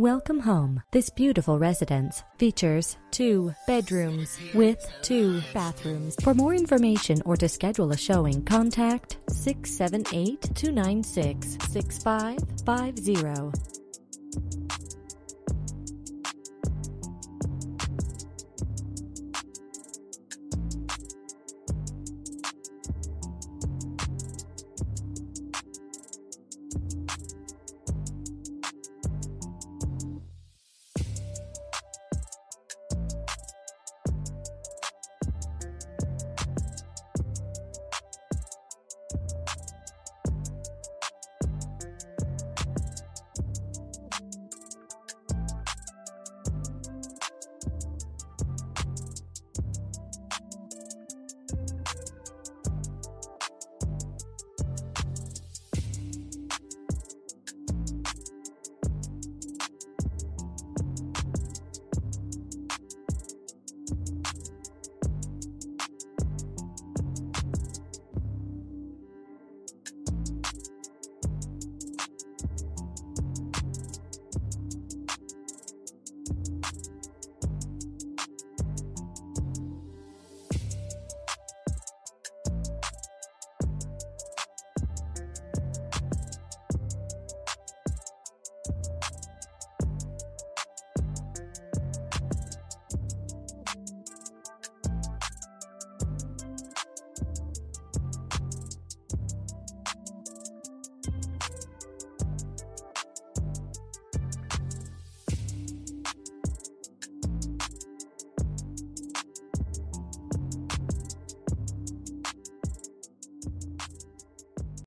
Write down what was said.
Welcome home. This beautiful residence features 2 bedrooms with 2 bathrooms. For more information or to schedule a showing, contact 678-296-6550.